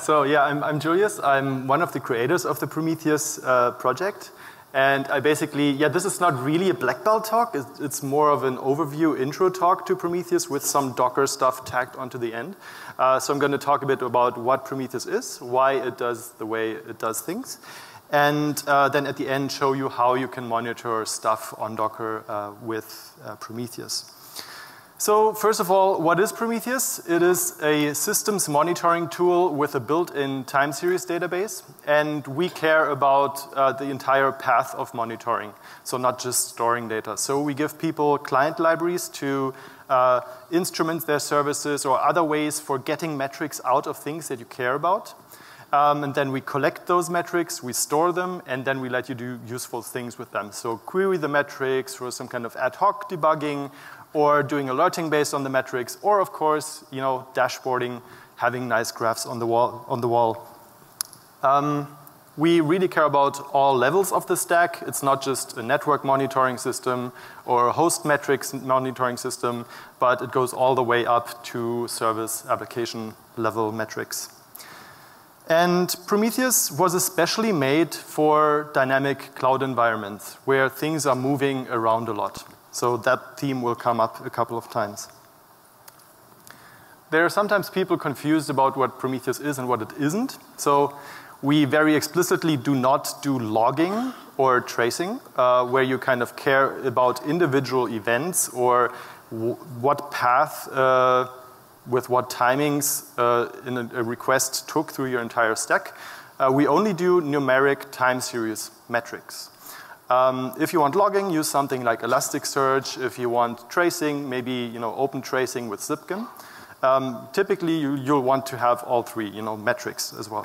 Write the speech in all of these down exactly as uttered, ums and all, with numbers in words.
So yeah, I'm, I'm Julius. I'm one of the creators of the Prometheus uh, project. And I basically, yeah, this is not really a black belt talk. It's, it's more of an overview intro talk to Prometheus with some Docker stuff tacked onto the end. Uh, so I'm going to talk a bit about what Prometheus is, why it does the way it does things. And uh, then at the end, show you how you can monitor stuff on Docker uh, with uh, Prometheus. So first of all, what is Prometheus? It is a systems monitoring tool with a built-in time series database, and we care about uh, the entire path of monitoring, so not just storing data. So we give people client libraries to uh, instrument their services or other ways for getting metrics out of things that you care about. Um, and then we collect those metrics, we store them, and then we let you do useful things with them. So query the metrics for some kind of ad hoc debugging, or doing alerting based on the metrics, or of course, you know, dashboarding, having nice graphs on the wall. On the wall. Um, we really care about all levels of the stack. It's not just a network monitoring system or a host metrics monitoring system, but it goes all the way up to service application level metrics. And Prometheus was especially made for dynamic cloud environments where things are moving around a lot. So that theme will come up a couple of times. There are sometimes people confused about what Prometheus is and what it isn't. So we very explicitly do not do logging or tracing, uh, where you kind of care about individual events or w what path uh, with what timings uh, in a, a request took through your entire stack. Uh, we only do numeric time series metrics. Um, if you want logging, use something like Elasticsearch. If you want tracing, maybe you know open tracing with Zipkin. Um, typically, you, you'll want to have all three, you know, metrics as well.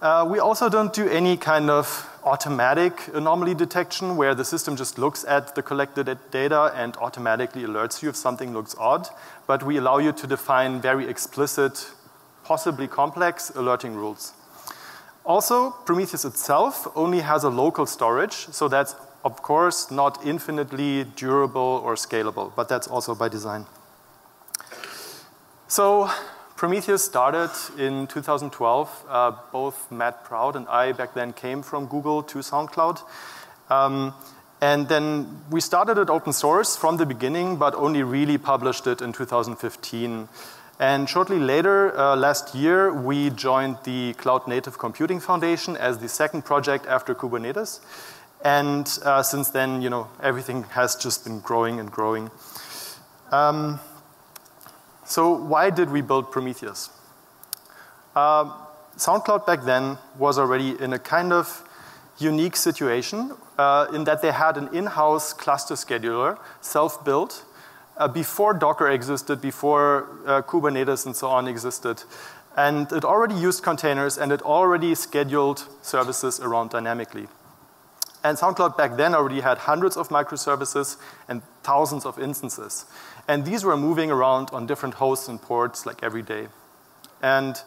Uh, we also don't do any kind of automatic anomaly detection where the system just looks at the collected data and automatically alerts you if something looks odd, but we allow you to define very explicit, possibly complex alerting rules. Also, Prometheus itself only has a local storage, so that's of course not infinitely durable or scalable, but that's also by design. So Prometheus started in two thousand twelve. Uh, both Matt Proud and I back then came from Google to SoundCloud. Um, and then we started it open source from the beginning, but only really published it in two thousand fifteen. And shortly later, uh, last year, we joined the Cloud Native Computing Foundation as the second project after Kubernetes. And uh, since then, you know, everything has just been growing and growing. Um, So why did we build Prometheus? Uh, SoundCloud back then was already in a kind of unique situation uh, in that they had an in-house cluster scheduler, self-built, uh, before Docker existed, before uh, Kubernetes and so on existed. And it already used containers and it already scheduled services around dynamically. And SoundCloud back then already had hundreds of microservices and thousands of instances. And these were moving around on different hosts and ports like every day. And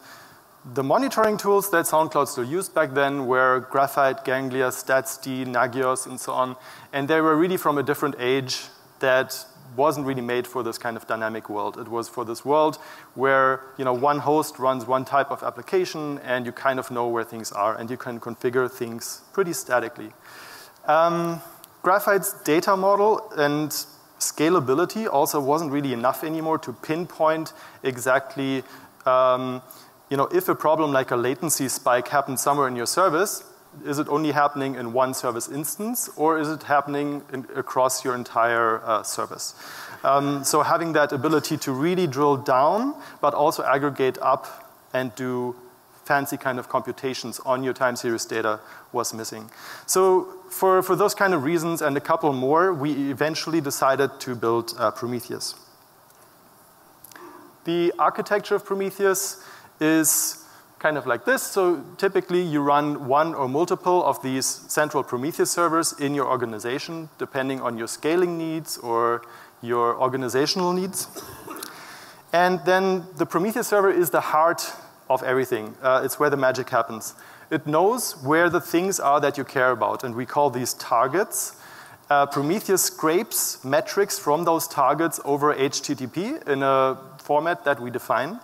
the monitoring tools that SoundCloud still used back then were Graphite, Ganglia, StatsD, Nagios, and so on. And they were really from a different age that wasn't really made for this kind of dynamic world. It was for this world where you know, one host runs one type of application and you kind of know where things are and you can configure things pretty statically. Um, Graphite's data model and scalability also wasn't really enough anymore to pinpoint exactly, um, you know, if a problem like a latency spike happens somewhere in your service, is it only happening in one service instance or is it happening in, across your entire uh, service? Um, so having that ability to really drill down but also aggregate up and do fancy kind of computations on your time series data was missing. So for, for those kind of reasons and a couple more, we eventually decided to build uh, Prometheus. The architecture of Prometheus is kind of like this. So typically you run one or multiple of these central Prometheus servers in your organization, depending on your scaling needs or your organizational needs. And then the Prometheus server is the heart of everything. Uh, it's where the magic happens. It knows where the things are that you care about, and we call these targets. Uh, Prometheus scrapes metrics from those targets over H T T P in a format that we define.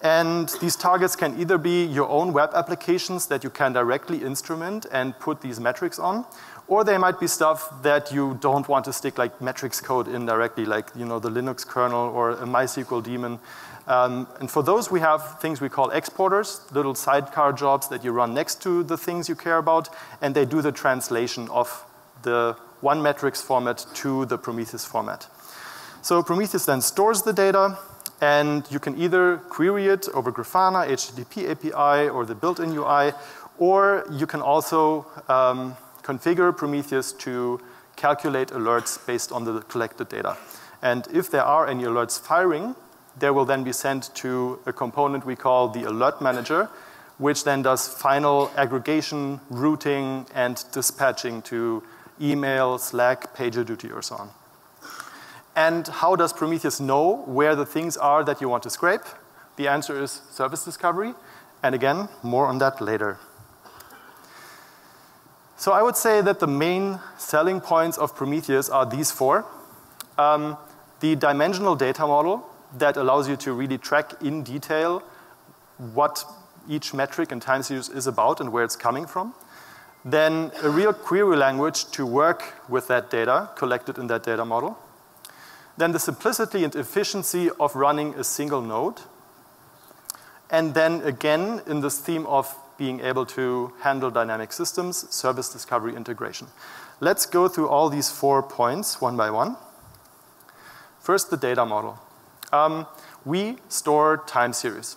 And these targets can either be your own web applications that you can directly instrument and put these metrics on, or they might be stuff that you don't want to stick like metrics code in directly, like you know the Linux kernel or a MySQL daemon. Um, and for those, we have things we call exporters, little sidecar jobs that you run next to the things you care about, and they do the translation of the one metrics format to the Prometheus format. So Prometheus then stores the data, and you can either query it over Grafana, H T T P A P I, or the built-in U I, or you can also um, configure Prometheus to calculate alerts based on the collected data. And if there are any alerts firing, they will then be sent to a component we call the alert manager, which then does final aggregation, routing, and dispatching to email, Slack, PagerDuty, or so on. And how does Prometheus know where the things are that you want to scrape? The answer is service discovery. And again, more on that later. So I would say that the main selling points of Prometheus are these four. Um, the dimensional data model that allows you to really track in detail what each metric and time series is about and where it's coming from. Then a real query language to work with that data collected in that data model. Then the simplicity and efficiency of running a single node. And then again, in this theme of being able to handle dynamic systems, service discovery integration. Let's go through all these four points one by one. First, the data model. Um, we store time series.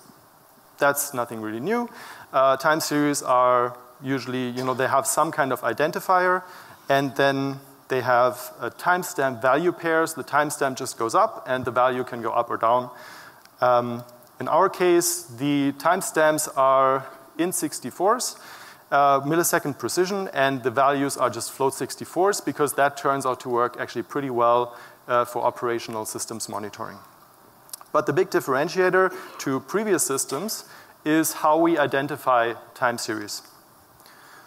That's nothing really new. Uh, time series are usually, you know, they have some kind of identifier, and then they have a timestamp value pairs. The timestamp just goes up, and the value can go up or down. Um, in our case, the timestamps are int sixty-fours, uh, millisecond precision, and the values are just float sixty-fours, because that turns out to work actually pretty well uh, for operational systems monitoring. But the big differentiator to previous systems is how we identify time series.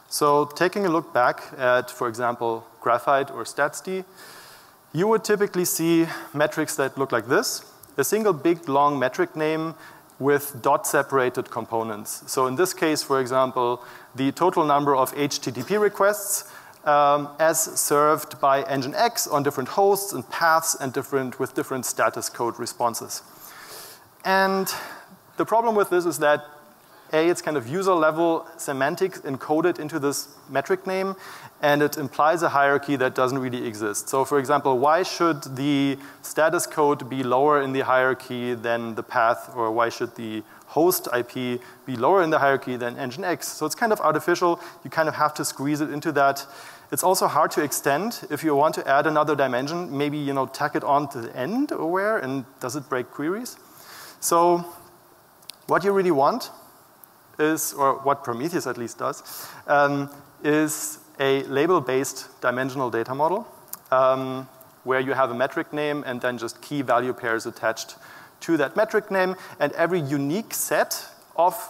So taking a look back at, for example, Graphite or StatsD, you would typically see metrics that look like this, a single big long metric name with dot-separated components. So in this case, for example, the total number of H T T P requests um, as served by engine X on different hosts and paths and different, with different status code responses. And the problem with this is that A, it's kind of user-level semantics encoded into this metric name, and it implies a hierarchy that doesn't really exist. So for example, why should the status code be lower in the hierarchy than the path, or why should the host I P be lower in the hierarchy than engine X? So it's kind of artificial. You kind of have to squeeze it into that. It's also hard to extend. If you want to add another dimension, maybe you know tack it on to the end or where, and does it break queries? So what you really want is, or what Prometheus at least does, um, is a label-based dimensional data model um, where you have a metric name and then just key value pairs attached to that metric name, and every unique set of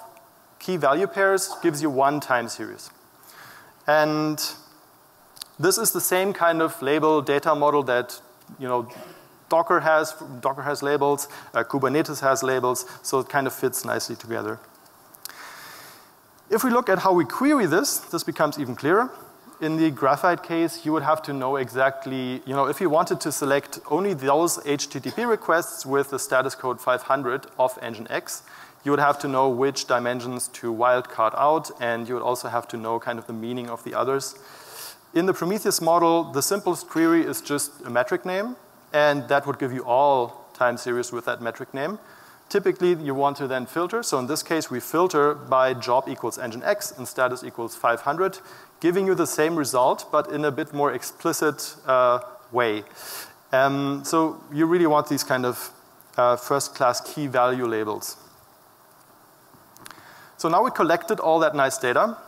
key value pairs gives you one time series. And this is the same kind of label data model that, you know, Docker has, Docker has labels, uh, Kubernetes has labels, so it kind of fits nicely together. If we look at how we query this, this becomes even clearer. In the Graphite case, you would have to know exactly, you know, if you wanted to select only those H T T P requests with the status code five hundred of engine X, you would have to know which dimensions to wildcard out, and you would also have to know kind of the meaning of the others. In the Prometheus model, the simplest query is just a metric name, and that would give you all time series with that metric name. Typically, you want to then filter. So in this case, we filter by job equals engine X and status equals five hundred, giving you the same result, but in a bit more explicit uh, way. Um, so you really want these kind of uh, first-class key value labels. So now we collected all that nice data.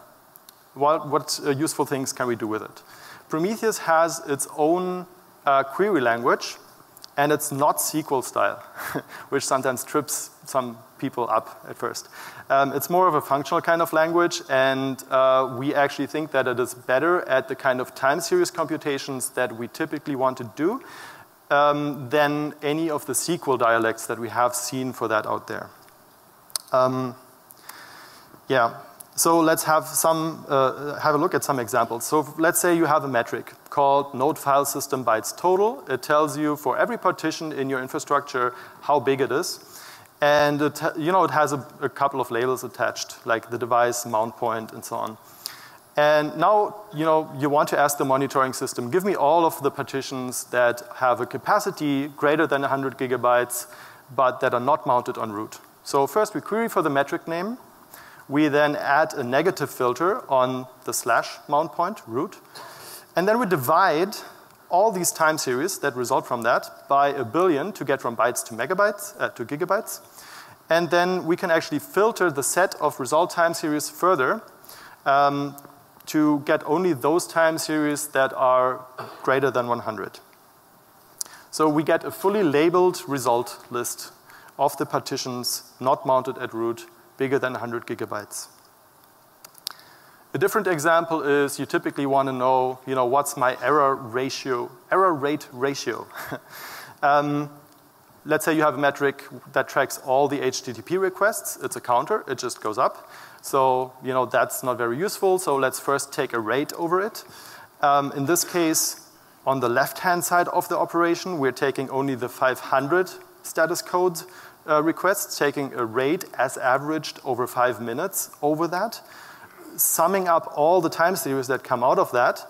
What, what uh, useful things can we do with it? Prometheus has its own uh, query language, and it's not S Q L style, which sometimes trips some people up at first. Um, it's more of a functional kind of language, and uh, we actually think that it is better at the kind of time series computations that we typically want to do um, than any of the S Q L dialects that we have seen for that out there. Um, yeah. So let's have some uh, have a look at some examples. So let's say you have a metric called node file system bytes total. It tells you for every partition in your infrastructure how big it is, and it, you know, it has a, a couple of labels attached, like the device, mount point, and so on. And now you know you want to ask the monitoring system, give me all of the partitions that have a capacity greater than one hundred gigabytes, but that are not mounted en route. So first we query for the metric name. We then add a negative filter on the slash mount point root. And then we divide all these time series that result from that by a billion to get from bytes to megabytes, uh, to gigabytes. And then we can actually filter the set of result time series further um, to get only those time series that are greater than one hundred. So we get a fully labeled result list of the partitions not mounted at root bigger than one hundred gigabytes. A different example is you typically want to know, you know, what's my error ratio, error rate ratio. um, let's say you have a metric that tracks all the H T T P requests. It's a counter. It just goes up. So, you know, that's not very useful. So let's first take a rate over it. Um, in this case, on the left-hand side of the operation, we're taking only the five hundred status code Uh, requests, taking a rate as averaged over five minutes over that, summing up all the time series that come out of that,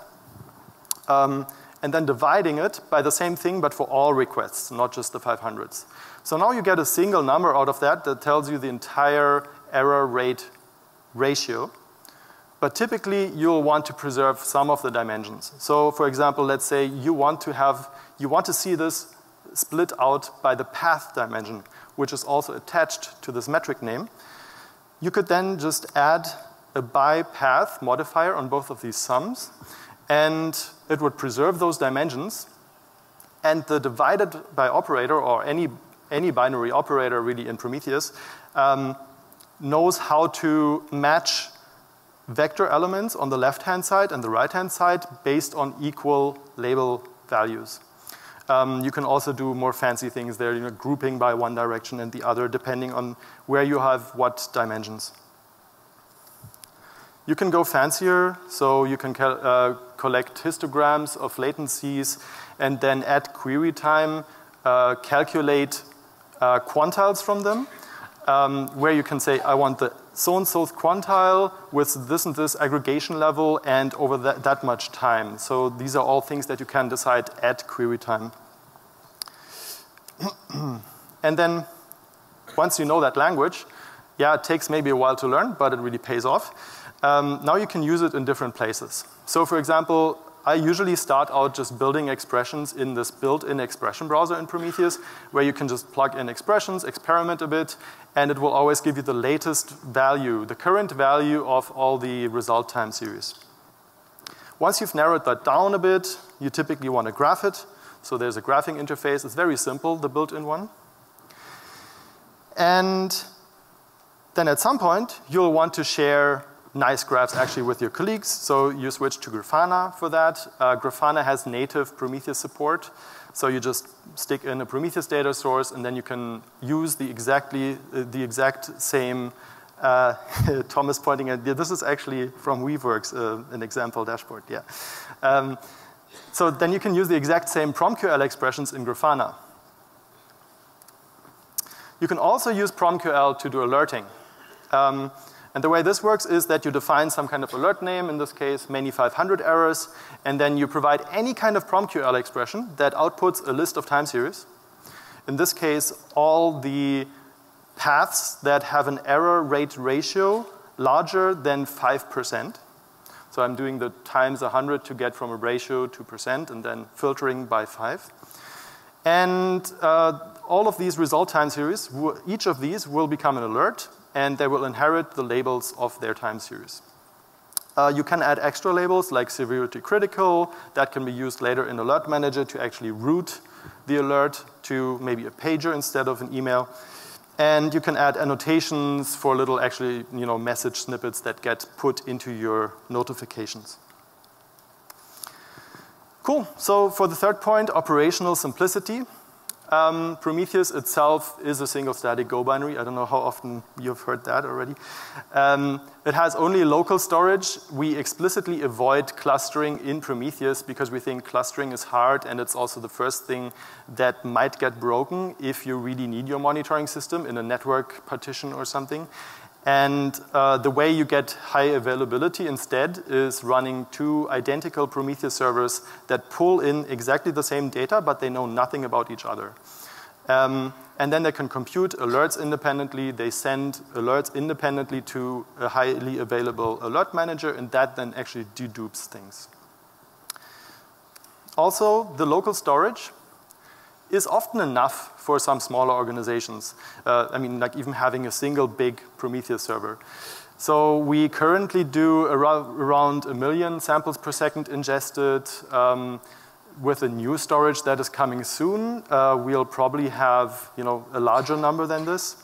um, and then dividing it by the same thing but for all requests, not just the five hundreds. So now you get a single number out of that that tells you the entire error rate ratio. But typically you'll want to preserve some of the dimensions. So for example, let's say you want to have, you want to see this split out by the path dimension, which is also attached to this metric name. You could then just add a by path modifier on both of these sums, and it would preserve those dimensions, and the divided by operator, or any, any binary operator really in Prometheus, um, knows how to match vector elements on the left-hand side and the right-hand side based on equal label values. Um, you can also do more fancy things there, you know, grouping by one direction and the other, depending on where you have what dimensions. You can go fancier, so you can uh, collect histograms of latencies and then add query time, uh, calculate uh, quantiles from them, um, where you can say, I want the so-and-so quantile with this and this aggregation level and over that, that much time. So these are all things that you can decide at query time. And then once you know that language, yeah, it takes maybe a while to learn, but it really pays off. Um, now you can use it in different places. So for example, I usually start out just building expressions in this built-in expression browser in Prometheus, where you can just plug in expressions, experiment a bit, and it will always give you the latest value, the current value of all the result time series. Once you've narrowed that down a bit, you typically want to graph it. So there's a graphing interface. It's very simple, the built-in one. And then at some point, you'll want to share nice graphs actually with your colleagues, so you switch to Grafana for that. Uh, Grafana has native Prometheus support, so you just stick in a Prometheus data source and then you can use the exactly uh, the exact same, uh, Tom is pointing at, this is actually from Weaveworks, uh, an example dashboard, yeah. Um, so then you can use the exact same PromQL expressions in Grafana. You can also use PromQL to do alerting. Um, And the way this works is that you define some kind of alert name, in this case, many five hundred errors, and then you provide any kind of PromQL expression that outputs a list of time series. In this case, all the paths that have an error rate ratio larger than five percent. So I'm doing the times one hundred to get from a ratio to percent and then filtering by five. And uh, all of these result time series, each of these will become an alert, and they will inherit the labels of their time series. Uh, you can add extra labels like severity critical. That can be used later in Alert Manager to actually route the alert to maybe a pager instead of an email. And you can add annotations for little actually, you know, message snippets that get put into your notifications. Cool, so for the third point, operational simplicity. Um, Prometheus itself is a single static Go binary. I don't know how often you've heard that already. Um, it has only local storage. We explicitly avoid clustering in Prometheus because we think clustering is hard, and it's also the first thing that might get broken if you really need your monitoring system in a network partition or something. And uh, the way you get high availability instead is running two identical Prometheus servers that pull in exactly the same data, but they know nothing about each other. Um, and then they can compute alerts independently. They send alerts independently to a highly available alert manager, and that then actually dedupes things. Also, the local storage is often enough for some smaller organizations. Uh, I mean, like even having a single big Prometheus server. So we currently do around a million samples per second ingested. Um, with a new storage that is coming soon, uh, we'll probably have, you know, a larger number than this.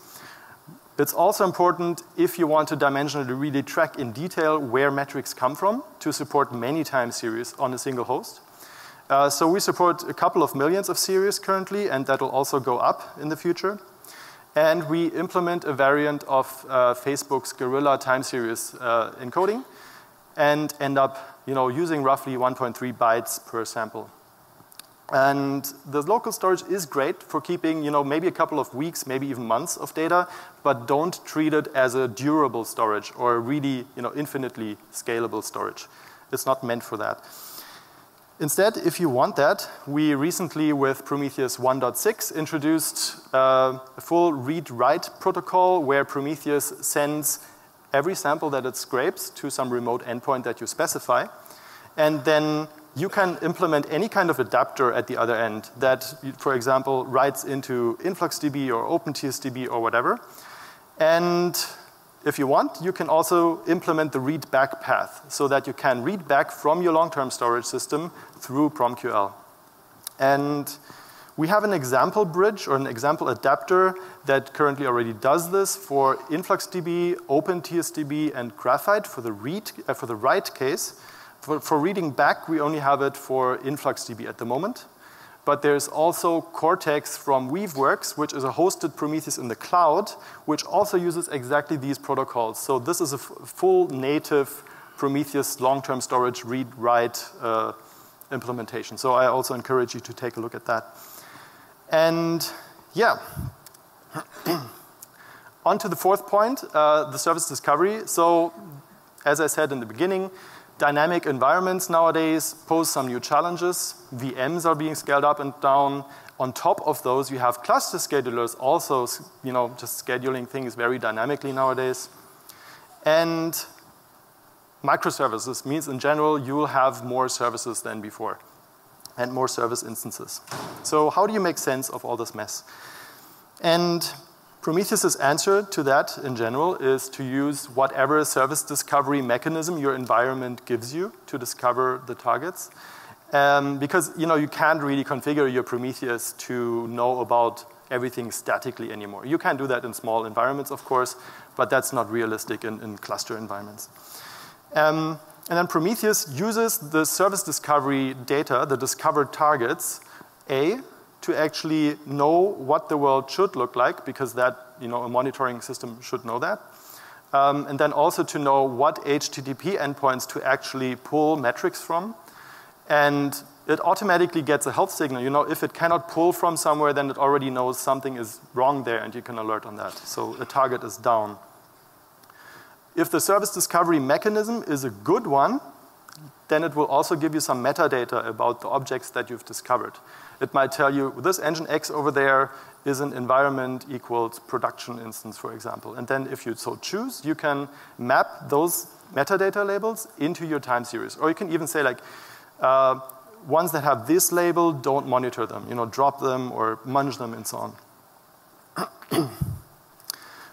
It's also important if you want to dimensionally really track in detail where metrics come from to support many time series on a single host. Uh, so we support a couple of millions of series currently, and that'll also go up in the future. And we implement a variant of uh, Facebook's Gorilla time series uh, encoding, and end up, you know, using roughly one point three bytes per sample. And the local storage is great for keeping, you know, maybe a couple of weeks, maybe even months of data, but don't treat it as a durable storage or a really, you know, infinitely scalable storage. It's not meant for that. Instead, if you want that, we recently with Prometheus one point six introduced uh, a full read-write protocol where Prometheus sends every sample that it scrapes to some remote endpoint that you specify. And then you can implement any kind of adapter at the other end that, for example, writes into InfluxDB or OpenTSDB or whatever. And if you want, you can also implement the read back path so that you can read back from your long-term storage system through PromQL. And we have an example bridge or an example adapter that currently already does this for InfluxDB, OpenTSDB, and Graphite for the read uh, for the write case. For, for reading back, we only have it for InfluxDB at the moment. But there's also Cortex from Weaveworks, which is a hosted Prometheus in the cloud, which also uses exactly these protocols. So this is a f full native Prometheus long-term storage read-write uh, implementation. So I also encourage you to take a look at that. And yeah, on to the fourth point, uh, the service discovery. So as I said in the beginning, dynamic environments nowadays pose some new challenges. V Ms are being scaled up and down. On top of those, you have cluster schedulers also, you know, just scheduling things very dynamically nowadays. And microservices means in general you will have more services than before and more service instances. So how do you make sense of all this mess? And Prometheus's answer to that in general is to use whatever service discovery mechanism your environment gives you to discover the targets. Um, because, you know, you can't really configure your Prometheus to know about everything statically anymore. You can do that in small environments, of course, but that's not realistic in, in cluster environments. Um, and then Prometheus uses the service discovery data, the discovered targets, A, to actually know what the world should look like, because that, you know, a monitoring system should know that. Um, and then also to know what H T T P endpoints to actually pull metrics from. And it automatically gets a health signal. You know, if it cannot pull from somewhere, then it already knows something is wrong there, and you can alert on that. So the target is down. If the service discovery mechanism is a good one, then it will also give you some metadata about the objects that you've discovered. It might tell you this engine X over there is an environment equals production instance, for example. And then if you so choose, you can map those metadata labels into your time series. Or you can even say like, uh, ones that have this label, don't monitor them. You know, drop them or munge them and so on.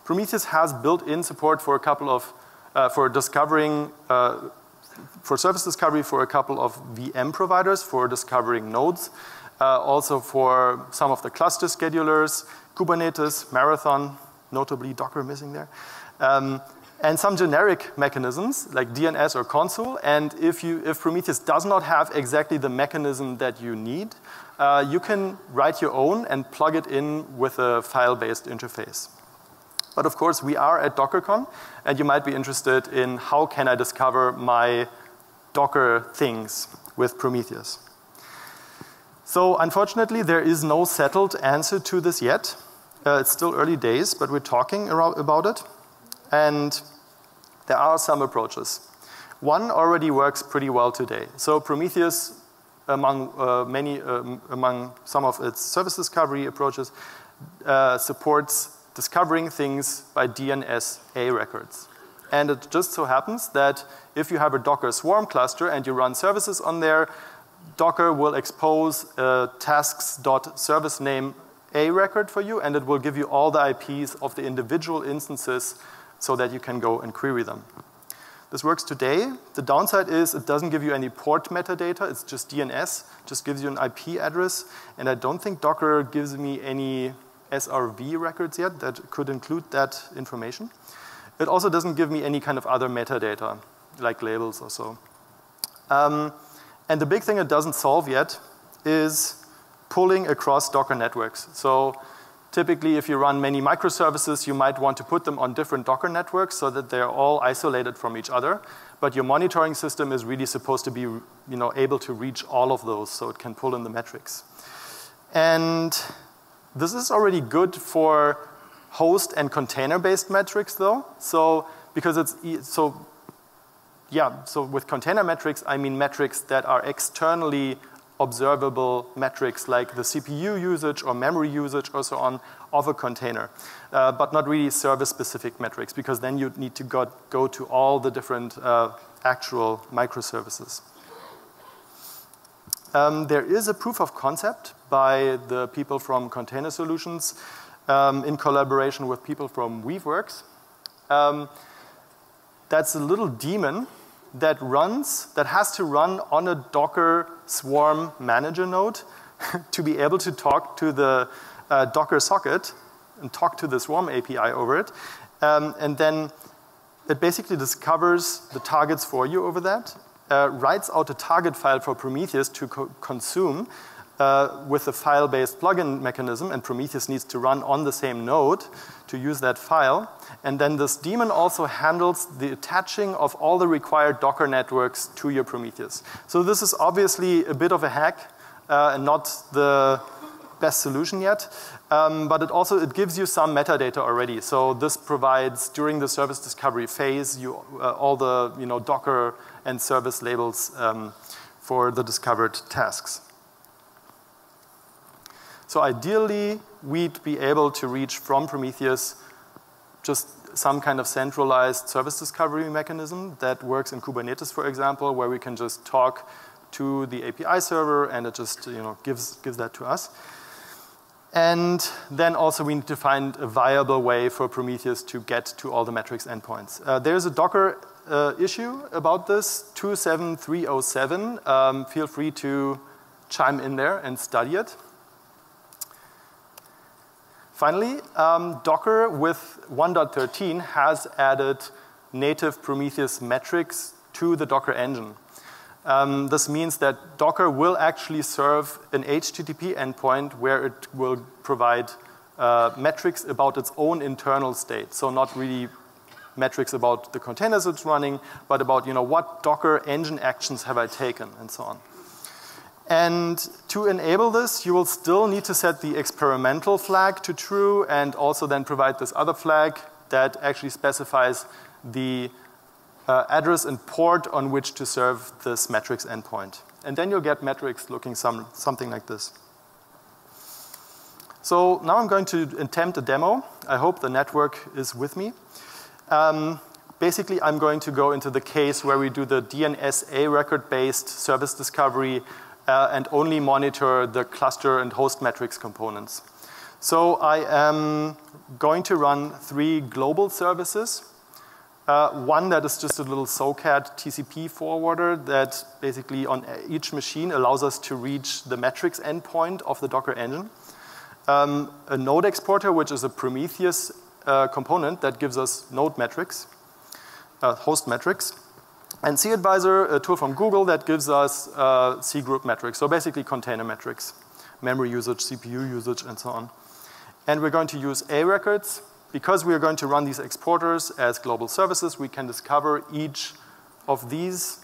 Prometheus has built-in support for a couple of, uh, for discovering, uh, for service discovery for a couple of V M providers, for discovering nodes, uh, also for some of the cluster schedulers, Kubernetes, Marathon, notably Docker missing there, um, and some generic mechanisms like D N S or console. And if, you, if Prometheus does not have exactly the mechanism that you need, uh, you can write your own and plug it in with a file-based interface. But of course, we are at DockerCon, and you might be interested in how can I discover my Docker things with Prometheus. So unfortunately, there is no settled answer to this yet. Uh, it's still early days, but we're talking about it. And there are some approaches. One already works pretty well today. So Prometheus, among uh, many, um, among some of its service discovery approaches, uh, supports discovering things by D N S A records. And it just so happens that if you have a Docker Swarm cluster and you run services on there, Docker will expose uh, tasks.serviceName a record for you, and it will give you all the I Ps of the individual instances so that you can go and query them. This works today. The downside is it doesn't give you any port metadata. It's just D N S. It just gives you an I P address. And I don't think Docker gives me any S R V records yet that could include that information. It also doesn't give me any kind of other metadata, like labels or so. Um, and the big thing it doesn't solve yet is pulling across Docker networks. So typically, if you run many microservices, you might want to put them on different Docker networks so that they're all isolated from each other. But your monitoring system is really supposed to be, you know, able to reach all of those so it can pull in the metrics. And this is already good for host and container-based metrics, though. So because it's e so, yeah. So with container metrics, I mean metrics that are externally observable metrics like the C P U usage or memory usage or so on of a container, uh, but not really service-specific metrics, because then you'd need to go, go to all the different uh, actual microservices. Um, there is a proof of concept by the people from Container Solutions um, in collaboration with people from Weaveworks. Um, that's a little daemon that runs, that has to run on a Docker Swarm manager node to be able to talk to the uh, Docker socket and talk to the Swarm A P I over it. Um, and then it basically discovers the targets for you over that, uh, writes out a target file for Prometheus to co consume uh, with a file-based plugin mechanism, and Prometheus needs to run on the same node to use that file. And then this daemon also handles the attaching of all the required Docker networks to your Prometheus. So this is obviously a bit of a hack uh, and not the best solution yet. Um, but it also it gives you some metadata already. So this provides, during the service discovery phase, you, uh, all the you know, Docker and service labels um, for the discovered tasks. So ideally, we'd be able to reach from Prometheus just some kind of centralized service discovery mechanism that works in Kubernetes, for example, where we can just talk to the A P I server and it just you know, gives, gives that to us. And then also we need to find a viable way for Prometheus to get to all the metrics endpoints. Uh, there's a Docker uh, issue about this, two seven three oh seven. Um, feel free to chime in there and study it. Finally, um, Docker with one point thirteen has added native Prometheus metrics to the Docker engine. Um, this means that Docker will actually serve an H T T P endpoint where it will provide uh, metrics about its own internal state. So not really metrics about the containers it's running, but about you know, what Docker engine actions have I taken and so on. And to enable this, you will still need to set the experimental flag to true and also then provide this other flag that actually specifies the uh, address and port on which to serve this metrics endpoint. And then you'll get metrics looking some, something like this. So now I'm going to attempt a demo. I hope the network is with me. Um, basically, I'm going to go into the case where we do the D N S A record-based service discovery Uh, and only monitor the cluster and host metrics components. So I am going to run three global services. Uh, one that is just a little SOCAT T C P forwarder that basically on each machine allows us to reach the metrics endpoint of the Docker engine. Um, a node exporter, which is a Prometheus uh, component that gives us node metrics, uh, host metrics. And cAdvisor, a tool from Google that gives us uh, cgroup metrics, so basically container metrics. memory usage, C P U usage, and so on. And we're going to use A records. Because we are going to run these exporters as global services, we can discover each of these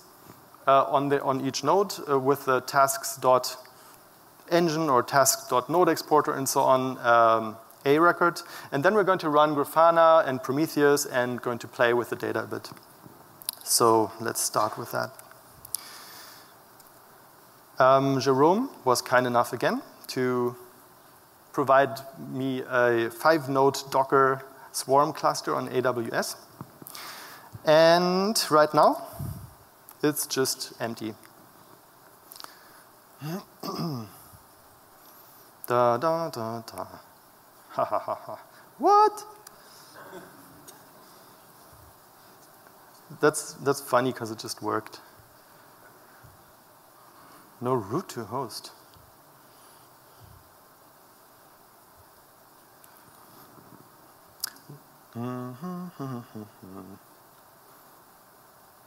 uh, on, the, on each node uh, with the tasks.engine or task.node exporter and so on, um, A record. And then we're going to run Grafana and Prometheus and going to play with the data a bit. So let's start with that. Um, Jerome was kind enough again to provide me a five-node Docker Swarm cluster on A W S. And right now, it's just empty. Da, da, da, da. Ha, ha, ha, ha. What? That's, that's funny because it just worked. No root to host.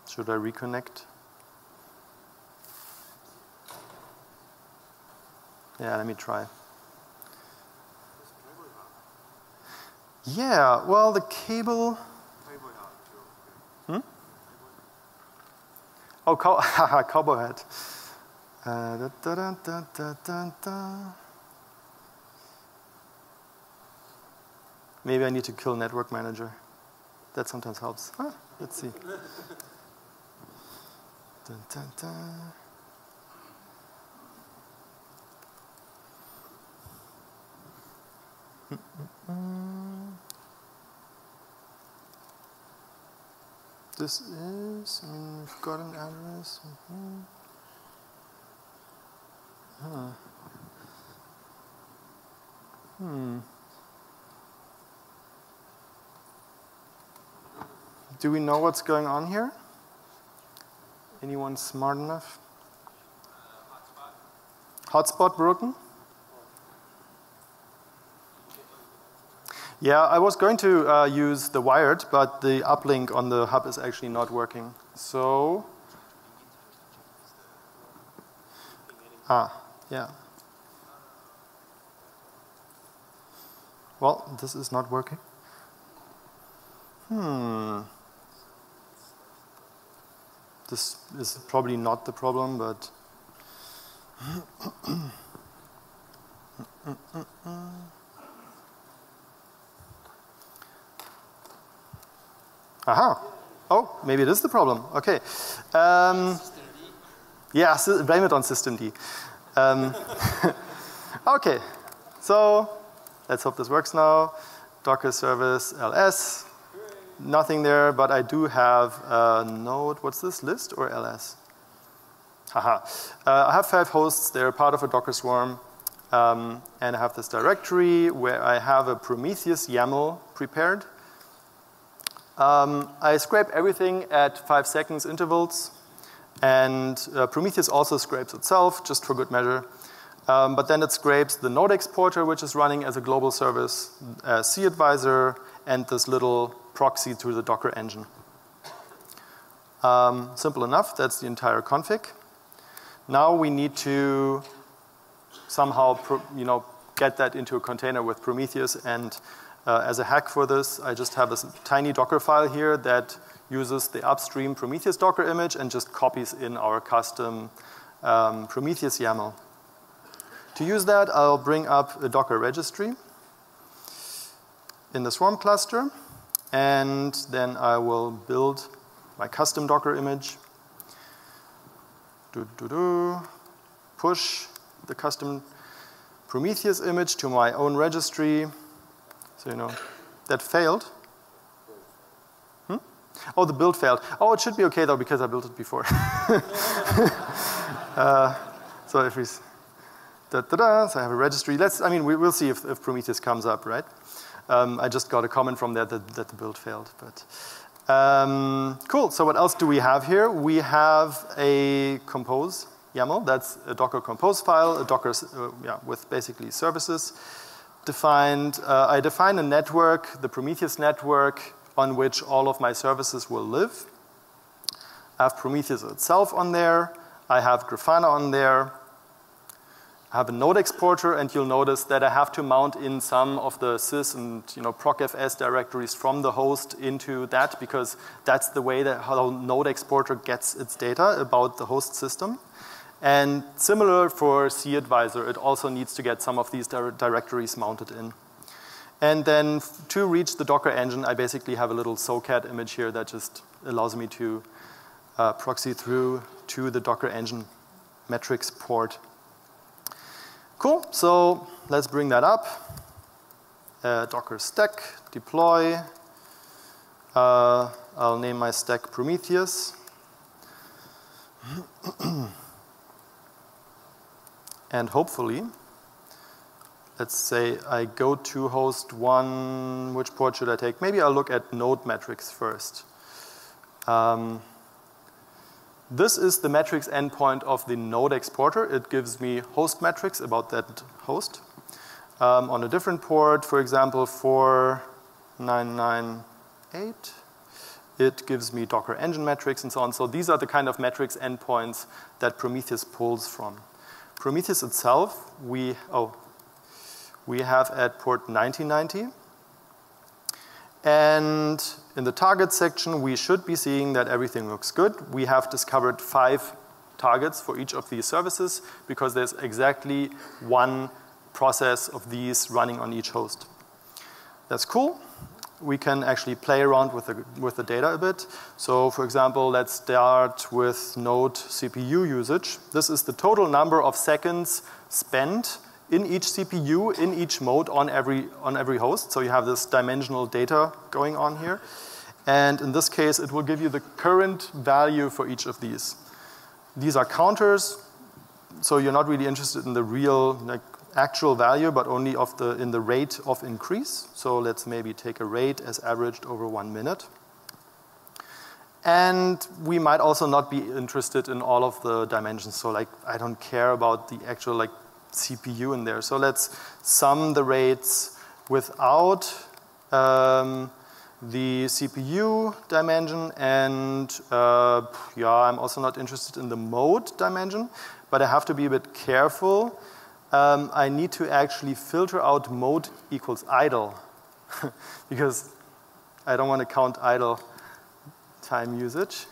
Should I reconnect? Yeah, let me try. Yeah, well, the cable. Hmm? Oh, cow haha, cowboy hat. Uh, da, da, da, da, da, da. Maybe I need to kill network manager. That sometimes helps. Huh? Let's see. Da, da, da. Mm, mm, mm. This is, I mean, we've got an address. Mm-hmm. Huh. Hmm. Do we know what's going on here? Anyone smart enough? Hotspot broken? Yeah, I was going to uh, use the wired, but the uplink on the hub is actually not working. So, ah, yeah. Well, this is not working. Hmm. This is probably not the problem, but. Aha. Oh, maybe it is the problem. Okay. Um, yeah, so blame it on systemd. Um, okay. So let's hope this works now. Docker service L S. Nothing there, but I do have a node. What's this, list or L S? Haha. Uh, I have five hosts. They're part of a Docker Swarm. Um, and I have this directory where I have a Prometheus YAML prepared. Um, I scrape everything at five seconds intervals, and uh, Prometheus also scrapes itself, just for good measure. Um, but then it scrapes the node exporter, which is running as a global service, uh, cAdvisor, and this little proxy through the Docker engine. Um, simple enough, that's the entire config. Now we need to somehow pro, you know, get that into a container with Prometheus, and Uh, as a hack for this, I just have this tiny Docker file here that uses the upstream Prometheus Docker image and just copies in our custom um, Prometheus YAML. To use that, I'll bring up a Docker registry in the Swarm cluster, and then I will build my custom Docker image. Do, do, do. Push the custom Prometheus image to my own registry. So, you know, that failed. Hmm? Oh, the build failed. Oh, it should be okay, though, because I built it before. uh, so if we, da, da, da, so I have a registry. Let's, I mean, we, we'll see if, if Prometheus comes up, right? Um, I just got a comment from there that, that the build failed, but. Um, cool, so what else do we have here? We have a compose YAML. That's a Docker compose file, a Docker, uh, yeah, with basically services. Defined, uh, I define a network, the Prometheus network, on which all of my services will live. I have Prometheus itself on there. I have Grafana on there. I have a node exporter, and you'll notice that I have to mount in some of the sys and you know, procfs directories from the host into that, because that's the way that how node exporter gets its data about the host system. And similar for cAdvisor, it also needs to get some of these di directories mounted in. And then to reach the Docker engine, I basically have a little SoCat image here that just allows me to uh, proxy through to the Docker engine metrics port. Cool, so let's bring that up. Uh, Docker stack, deploy. Uh, I'll name my stack Prometheus. And hopefully, let's say I go to host one, which port should I take? Maybe I'll look at node metrics first. Um, this is the metrics endpoint of the node exporter. It gives me host metrics about that host. Um, on a different port, for example, four nine nine eight, it gives me Docker engine metrics and so on. So these are the kind of metrics endpoints that Prometheus pulls from. Prometheus itself, we, oh, we have at port ninety ninety. And in the target section, we should be seeing that everything looks good. We have discovered five targets for each of these services because there's exactly one process of these running on each host. That's cool. We can actually play around with the, with the data a bit. So for example, let's start with node C P U usage. This is the total number of seconds spent in each C P U, in each mode on every, on every host. So you have this dimensional data going on here. And in this case, it will give you the current value for each of these. These are counters, so you're not really interested in the real, like, actual value, but only of the, in the rate of increase. So let's maybe take a rate as averaged over one minute. And we might also not be interested in all of the dimensions. So like, I don't care about the actual like C P U in there. So let's sum the rates without um, the C P U dimension. And uh, yeah, I'm also not interested in the mode dimension, but I have to be a bit careful. Um, I need to actually filter out mode equals idle because I don't want to count idle time usage.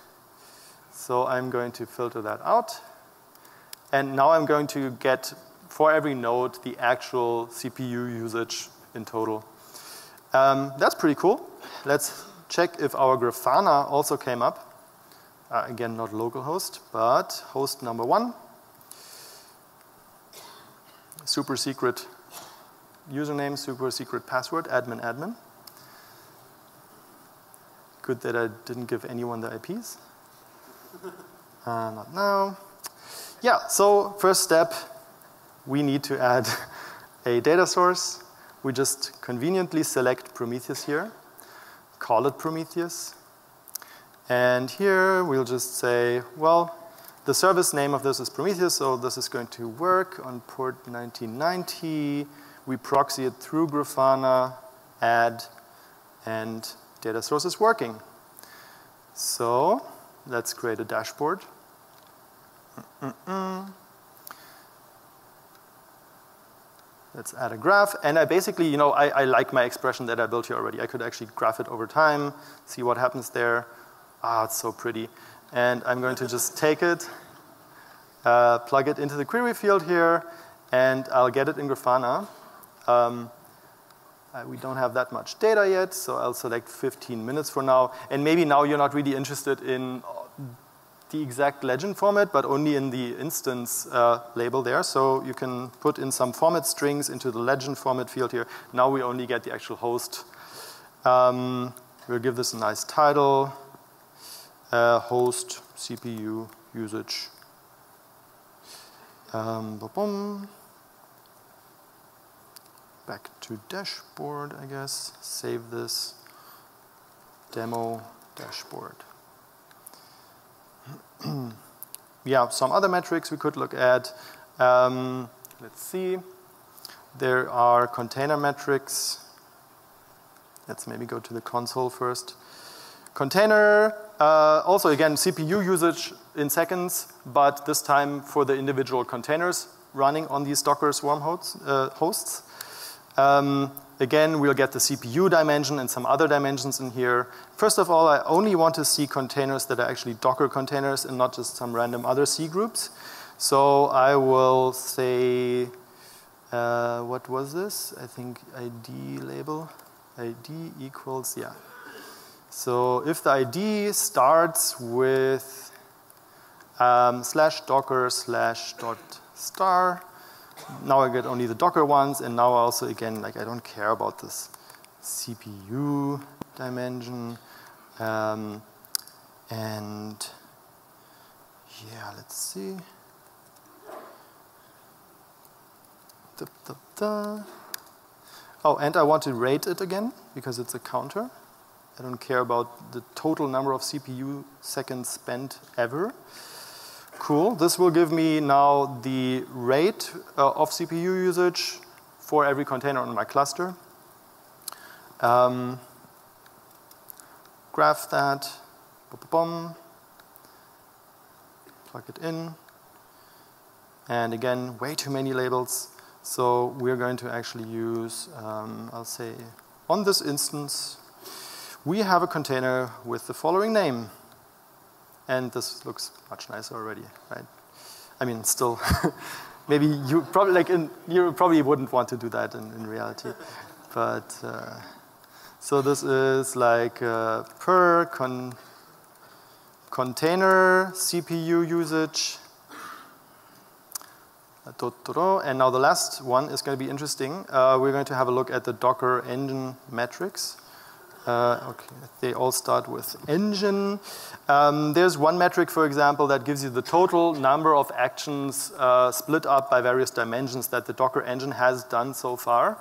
So I'm going to filter that out. And now I'm going to get, for every node, the actual C P U usage in total. Um, that's pretty cool. Let's check if our Grafana also came up. Uh, again, not localhost, but host number one. Super secret username, super secret password, admin, admin. Good that I didn't give anyone the I Ps. Uh, not now. Yeah, so first step, we need to add a data source. We just conveniently select Prometheus here, call it Prometheus. And here we'll just say, well, the service name of this is Prometheus, so this is going to work on port nineteen ninety. We proxy it through Grafana, add, and data source is working. So let's create a dashboard. Mm-mm-mm. Let's add a graph. And I basically, you know, I, I like my expression that I built here already. I could actually graph it over time, see what happens there. Ah, it's so pretty. And I'm going to just take it, uh, plug it into the query field here, and I'll get it in Grafana. Um, I, we don't have that much data yet, so I'll select fifteen minutes for now. And maybe now you're not really interested in the exact legend format, but only in the instance uh, label there. So you can put in some format strings into the legend format field here. Now we only get the actual host. Um, we'll give this a nice title. Uh, host C P U usage. Um, boom, boom. Back to dashboard, I guess. Save this demo dashboard. Yeah, some other metrics we could look at. Um, let's see. There are container metrics. Let's maybe go to the console first. Container. Uh, also, again, C P U usage in seconds, but this time for the individual containers running on these Docker Swarm hosts. Uh, hosts. Um, again, we'll get the C P U dimension and some other dimensions in here. First of all, I only want to see containers that are actually Docker containers and not just some random other C groups. So I will say, uh, what was this? I think I D label, I D equals, yeah. So if the I D starts with um, slash docker slash dot star, now I get only the Docker ones, and now also again, like I don't care about this C P U dimension. Um, and yeah, let's see. Da, da, da. Oh, and I want to rate it again because it's a counter. I don't care about the total number of C P U seconds spent ever. Cool. This will give me now the rate uh, of C P U usage for every container on my cluster. Um, graph that. Plug it in. And again, way too many labels. So we're going to actually use, um, I'll say, on this instance, we have a container with the following name. And this looks much nicer already, right? I mean, still, maybe you probably, like in, you probably wouldn't want to do that in, in reality. But, uh, so this is like uh, per con container C P U usage. And now the last one is going to be interesting. Uh, we're going to have a look at the Docker engine metrics. Uh, okay, they all start with engine. Um, there's one metric, for example, that gives you the total number of actions uh, split up by various dimensions that the Docker engine has done so far.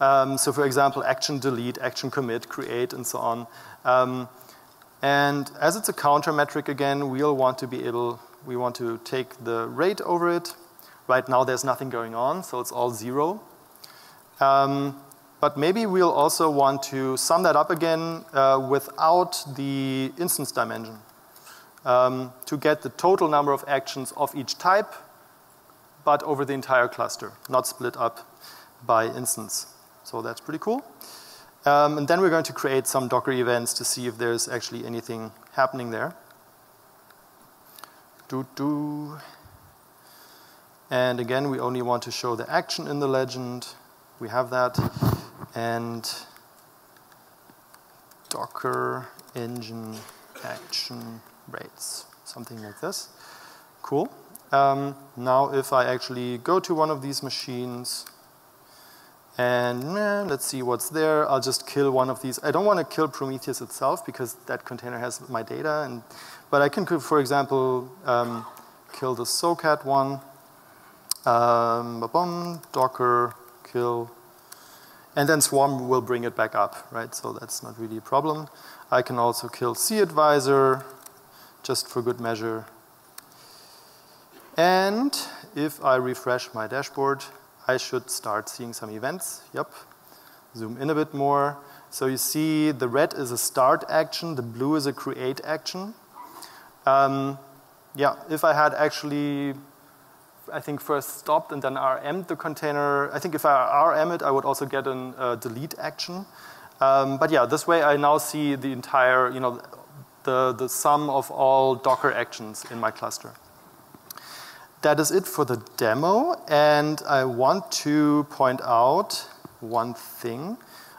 Um, so for example, action delete, action commit, create, and so on. Um, and as it's a counter metric again, we'll want to be able, we want to take the rate over it. Right now there's nothing going on, so it's all zero. Um, But maybe we'll also want to sum that up again uh, without the instance dimension um, to get the total number of actions of each type, but over the entire cluster, not split up by instance. So that's pretty cool. Um, and then we're going to create some Docker events to see if there's actually anything happening there. Doo doo. And again, we only want to show the action in the legend. We have that. And Docker engine action rates, something like this. Cool. Um, now if I actually go to one of these machines and eh, let's see what's there, I'll just kill one of these. I don't want to kill Prometheus itself because that container has my data, and, but I can, for example, um, kill the socat one, um, ba-bum, Docker kill. And then Swarm will bring it back up, right? So that's not really a problem. I can also kill cAdvisor, just for good measure. And if I refresh my dashboard, I should start seeing some events. Yep. Zoom in a bit more. So you see the red is a start action, the blue is a create action. Um, yeah, if I had actually I think first stopped and then R M'd the container. I think if I R M it, I would also get an uh, delete action. Um, but yeah, this way I now see the entire, you know, the, the sum of all Docker actions in my cluster. That is it for the demo, and I want to point out one thing.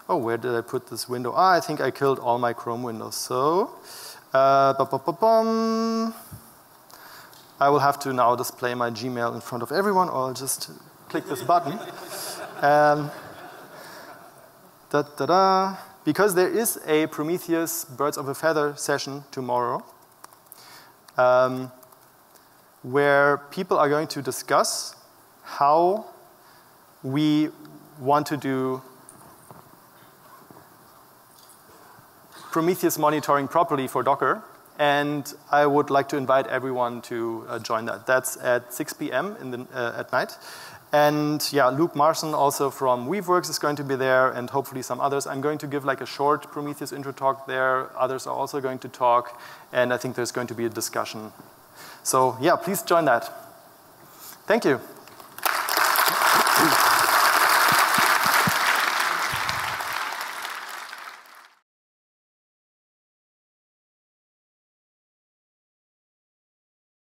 Oh, where did I put this window? Ah, I think I killed all my Chrome windows, so. Uh, ba-ba-ba-bum. I will have to now display my Gmail in front of everyone, or I'll just click this button. Um, da, da, da. Because there is a Prometheus Birds of a Feather session tomorrow, um, where people are going to discuss how we want to do Prometheus monitoring properly for Docker. And I would like to invite everyone to uh, join that. That's at six P M in the, uh, at night. And yeah, Luke Marson also from Weaveworks is going to be there, and hopefully some others. I'm going to give like a short Prometheus intro talk there. Others are also going to talk. And I think there's going to be a discussion. So yeah, please join that. Thank you.